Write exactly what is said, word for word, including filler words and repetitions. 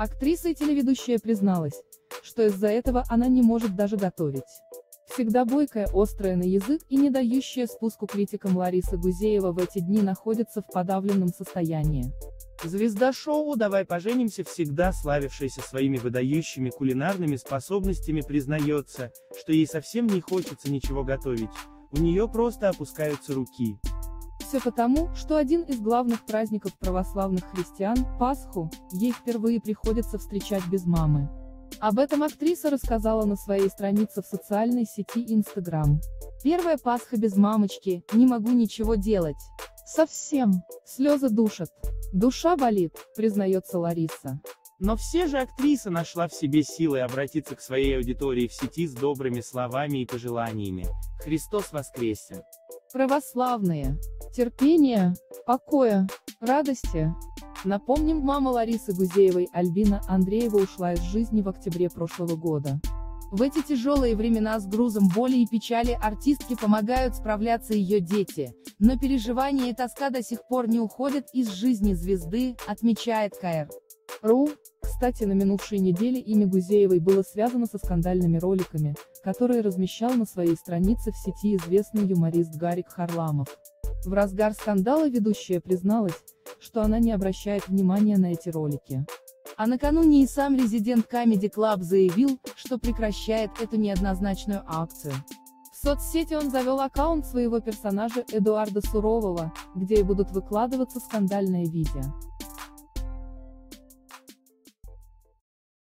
Актриса и телеведущая призналась, что из-за этого она не может даже готовить. Всегда бойкая, острая на язык и не дающая спуску критикам Лариса Гузеева в эти дни находится в подавленном состоянии. Звезда шоу «Давай поженимся», всегда славившаяся своими выдающими кулинарными способностями, признается, что ей совсем не хочется ничего готовить, у нее просто опускаются руки. Все потому, что один из главных праздников православных христиан, Пасху, ей впервые приходится встречать без мамы. Об этом актриса рассказала на своей странице в социальной сети Instagram. «Первая Пасха без мамочки, не могу ничего делать. Совсем. Слезы душат. Душа болит», признается Лариса. Но все же актриса нашла в себе силы обратиться к своей аудитории в сети с добрыми словами и пожеланиями. Христос воскресе! Православные. Терпения, покоя, радости. Напомним, мама Ларисы Гузеевой, Альбина Андреева, ушла из жизни в октябре прошлого года. В эти тяжелые времена с грузом боли и печали артистке помогают справляться ее дети, но переживания и тоска до сих пор не уходят из жизни звезды, отмечает ка эр точка ру. Кстати, на минувшей неделе имя Гузеевой было связано со скандальными роликами, которые размещал на своей странице в сети известный юморист Гарик Харламов. В разгар скандала ведущая призналась, что она не обращает внимания на эти ролики. А накануне и сам резидент Comedy Club заявил, что прекращает эту неоднозначную акцию. В соцсети он завел аккаунт своего персонажа Эдуарда Сурового, где и будут выкладываться скандальные видео.